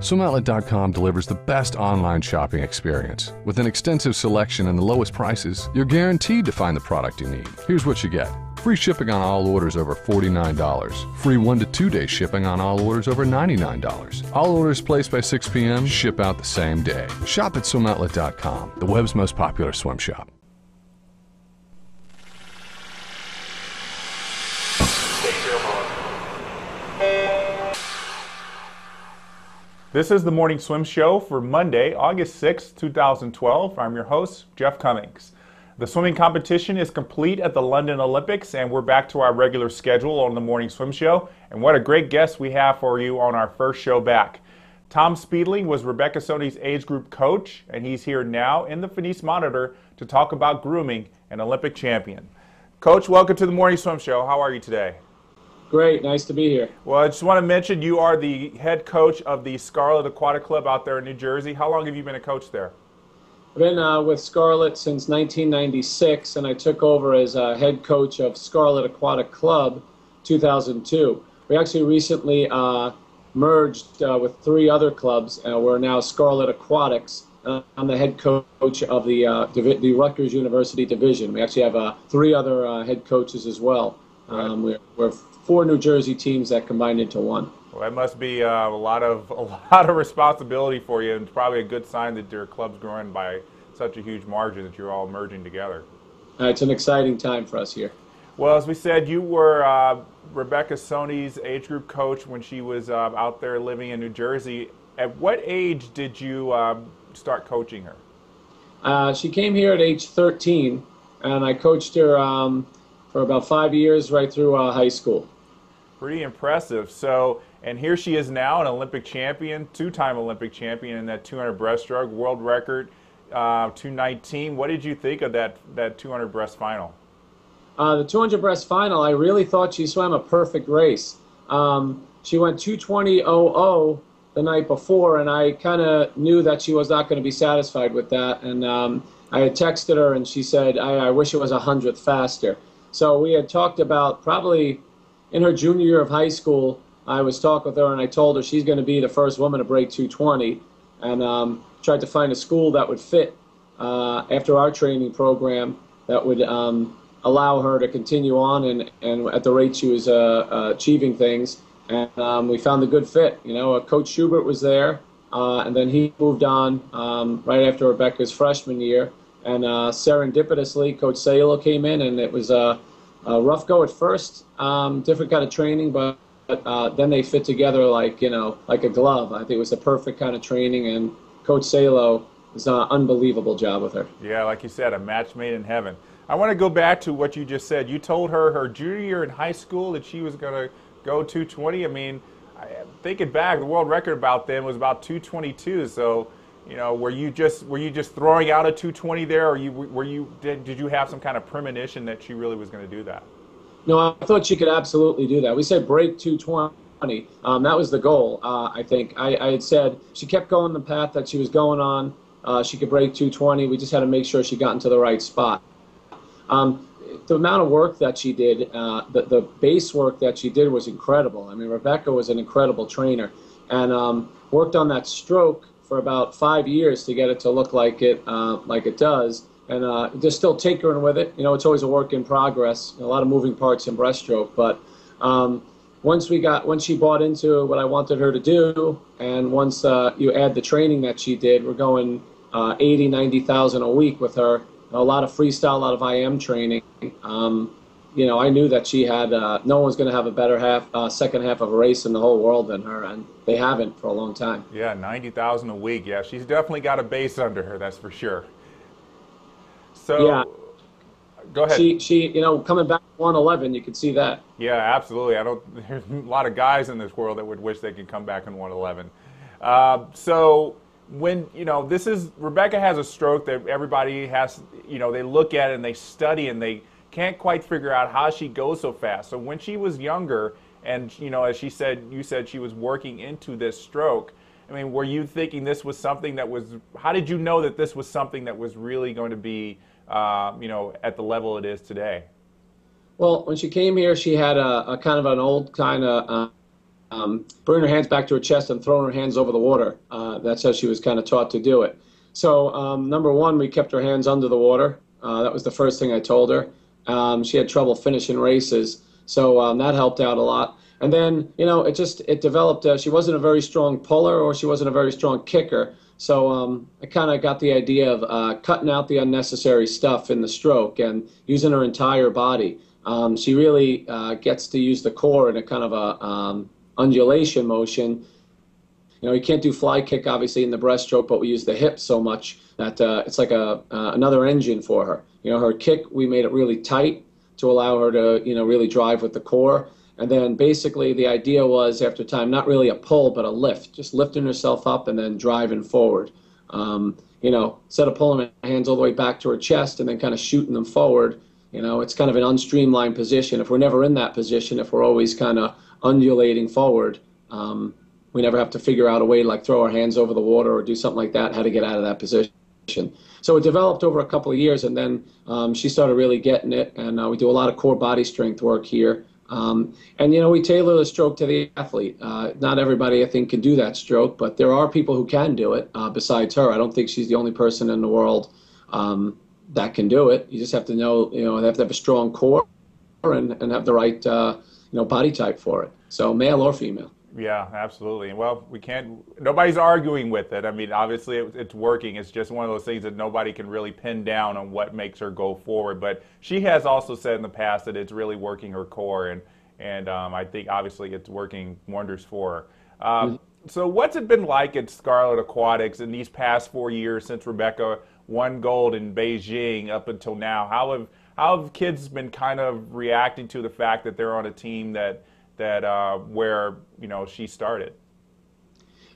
SwimOutlet.com delivers the best online shopping experience. With an extensive selection and the lowest prices, you're guaranteed to find the product you need. Here's what you get. Free shipping on all orders over $49. Free 1 to 2 day shipping on all orders over $99. All orders placed by 6 p.m. ship out the same day. Shop at SwimOutlet.com, the web's most popular swim shop. This is the Morning Swim Show for Monday, August 6, 2012. I'm your host, Jeff Cummings. The swimming competition is complete at the London Olympics, and we're back to our regular schedule on the Morning Swim Show. And what a great guest we have for you on our first show back. Tom Speedling was Rebecca Soni's age group coach, and he's here now in the Finis Monitor to talk about grooming an Olympic champion. Coach, welcome to the Morning Swim Show. How are you today? Great, nice to be here. Well, I just want to mention you are the head coach of the Scarlet Aquatic Club out there in New Jersey. How long have you been a coach there? I've been with Scarlet since 1996, and I took over as head coach of Scarlet Aquatic Club 2002. We actually recently merged with three other clubs, and we're now Scarlet Aquatics. I'm the head coach of the Rutgers University division. We actually have three other head coaches as well. Right. We're four New Jersey teams that combined into one. Well, that must be a lot of responsibility for you, and it's probably a good sign that your club's growing by such a huge margin that you're all merging together. It's an exciting time for us here. Well, as we said, you were Rebecca Soni's age group coach when she was out there living in New Jersey. At what age did you start coaching her? She came here at age 13, and I coached her for about 5 years right through high school. Pretty impressive. So, and here she is now, an Olympic champion, two-time Olympic champion in that 200 breaststroke, world record 219. What did you think of that 200 breast final? The 200 breast final, I really thought she swam a perfect race. She went 2:20.00 the night before, and I kind of knew that she was not going to be satisfied with that. And I had texted her, and she said, I wish it was 100th faster. So we had talked about probably in her junior year of high school, I was talking with her, and I told her she's going to be the first woman to break 2:20, and tried to find a school that would fit after our training program that would allow her to continue on and at the rate she was achieving things. And we found a good fit. You know, Coach Schubert was there, and then he moved on right after Rebecca's freshman year. And serendipitously, Coach Salo came in, and it was a rough go at first, different kind of training, but then they fit together like, you know, like a glove. I think it was the perfect kind of training, and Coach Salo has done an unbelievable job with her. Yeah, like you said, a match made in heaven. I want to go back to what you just said. You told her her junior year in high school that she was going to go 2:20. I mean, thinking back, the world record about then was about 2:22. So, you know, were you just throwing out a 2:20 there, or did you have some kind of premonition that she really was going to do that? No, I thought she could absolutely do that. We said break 2:20. That was the goal. I think I had said she kept going the path that she was going on. She could break 2:20. We just had to make sure she got into the right spot. The amount of work that she did, the base work that she did was incredible. I mean, Rebecca was an incredible trainer, and worked on that stroke for about 5 years to get it to look like it does, and just still tinkering with it. You know, it's always a work in progress. A lot of moving parts in breaststroke, but once she bought into what I wanted her to do, and once you add the training that she did, we're going 80,000 to 90,000 a week with her. A lot of freestyle, a lot of IM training. You know, I knew that she had no one's going to have a better second half of a race in the whole world than her, and they haven't for a long time. Yeah, 90,000 a week. Yeah, she's definitely got a base under her, that's for sure. So, yeah. Go ahead. She, you know, coming back 1:11, you could see that. Yeah, absolutely. There's a lot of guys in this world that would wish they could come back in 1:11. So, when, you know, Rebecca has a stroke that everybody has, you know, they look at it and they study and they can't quite figure out how she goes so fast. So when she was younger, and, you know, as she said, you said she was working into this stroke, I mean, were you thinking this was something that was, how did you know that this was something that was really going to be, you know, at the level it is today? Well, when she came here, she had a kind of an old kind of putting her hands back to her chest and throwing her hands over the water. That's how she was kind of taught to do it. So number one, we kept her hands under the water. That was the first thing I told her. She had trouble finishing races, so that helped out a lot. And then, you know, it developed. She wasn't a very strong puller, or she wasn't a very strong kicker. So I kind of got the idea of cutting out the unnecessary stuff in the stroke and using her entire body. She really gets to use the core in a kind of a undulation motion. You know, you can't do fly kick, obviously, in the breaststroke, but we use the hips so much that it's like a, another engine for her. You know, her kick, we made it really tight to allow her to, you know, really drive with the core. And then basically the idea was, after time, not really a pull, but a lift, just lifting herself up and then driving forward. You know, instead of pulling her hands all the way back to her chest and then kind of shooting them forward, you know, it's kind of an unstreamlined position. If we're never in that position, if we're always kind of undulating forward, we never have to figure out a way to, like, throw our hands over the water or do something like that, how to get out of that position. So it developed over a couple of years, and then she started really getting it, and we do a lot of core body strength work here. And, you know, we tailor the stroke to the athlete. Not everybody, I think, can do that stroke, but there are people who can do it besides her. I don't think she's the only person in the world that can do it. You just have to know, you know, they have to have a strong core and have the right, you know, body type for it. So male or female. Yeah, absolutely. Well, we can't, nobody's arguing with it. I mean, obviously it's working. It's just one of those things that nobody can really pin down on what makes her go forward. But she has also said in the past that it's really working her core, and I think obviously it's working wonders for her. So what's it been like at Scarlet Aquatics in these past 4 years since Rebecca won gold in Beijing up until now? How have kids been kind of reacting to the fact that they're on a team that where, you know, she started?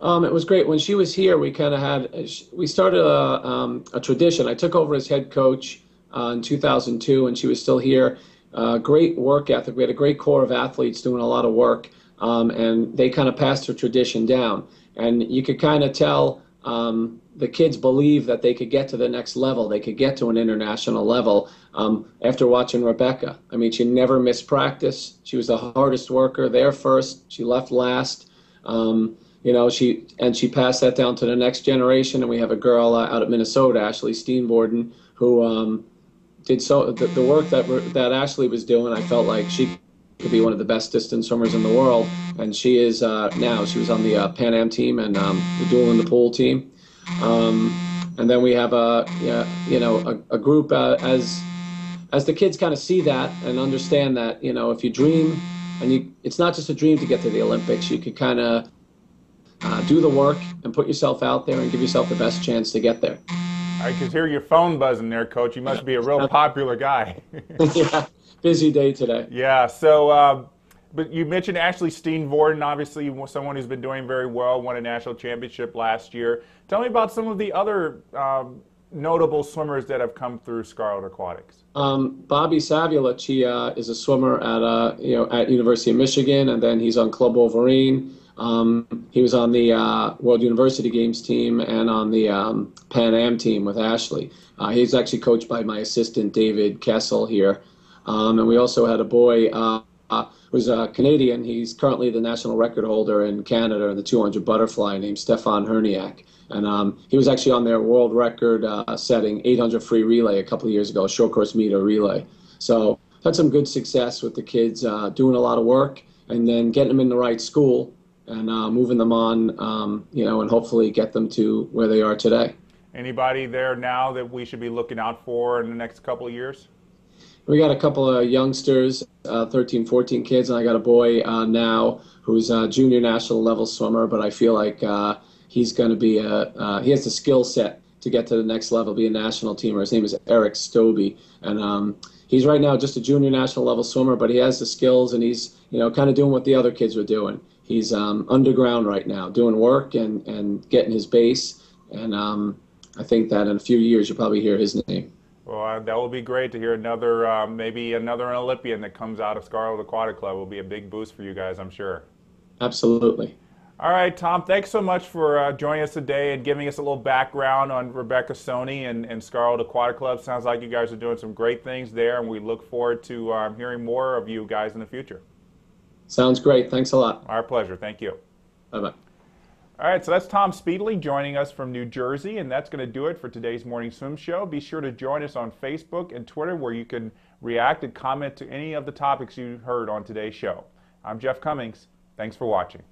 It was great. When she was here, we kind of had, we started a tradition. I took over as head coach in 2002, and she was still here. Great work ethic. We had a great core of athletes doing a lot of work, and they kind of passed her tradition down. And you could kind of tell the kids believe that they could get to the next level. They could get to an international level after watching Rebecca. I mean, she never missed practice. She was the hardest worker there first. She left last. You know, she passed that down to the next generation. And we have a girl out of Minnesota, Ashley Steenvoorden, who did so the work that Ashley was doing. I felt like she could be one of the best distance swimmers in the world, and she is now. She was on the Pan Am team and the dual in the pool team. And then we have a group as the kids kind of see that and understand that, you know, if you dream, and it's not just a dream to get to the Olympics. You could kind of do the work and put yourself out there and give yourself the best chance to get there. I could hear your phone buzzing there, Coach. You must be a real popular guy. Yeah, busy day today. Yeah. So. But you mentioned Ashley Steenvoorden, obviously someone who's been doing very well, won a national championship last year. Tell me about some of the other notable swimmers that have come through Scarlet Aquatics. Bobby Savulich, he is a swimmer at University of Michigan, and then he's on Club Wolverine. He was on the World University Games team and on the Pan Am team with Ashley. He's actually coached by my assistant, David Kessel, here. And we also had a boy... who's a Canadian. He's currently the national record holder in Canada in the 200 butterfly, named Stefan Hirniak. And he was actually on their world record setting 800 free relay a couple of years ago, short course meter relay. So had some good success with the kids, doing a lot of work and then getting them in the right school and moving them on, you know, and hopefully get them to where they are today. Anybody there now that we should be looking out for in the next couple of years? We got a couple of youngsters, 13, 14 kids, and I got a boy now who's a junior national level swimmer, but I feel like he's going to be he has the skill set to get to the next level, be a national teamer. His name is Eric Stobie, and he's right now just a junior national level swimmer, but he has the skills, and he's, you know, kind of doing what the other kids were doing. He's underground right now, doing work and getting his base, and I think that in a few years you'll probably hear his name. Well, that will be great to hear another, maybe another Olympian that comes out of Scarlet Aquatic Club. Will be a big boost for you guys, I'm sure. Absolutely. All right, Tom, thanks so much for joining us today and giving us a little background on Rebecca Soni and Scarlet Aquatic Club. Sounds like you guys are doing some great things there, and we look forward to hearing more of you guys in the future. Sounds great. Thanks a lot. Our pleasure. Thank you. Bye-bye. All right, so that's Tom Speedling joining us from New Jersey, and that's going to do it for today's Morning Swim Show. Be sure to join us on Facebook and Twitter, where you can react and comment to any of the topics you heard on today's show. I'm Jeff Cummings. Thanks for watching.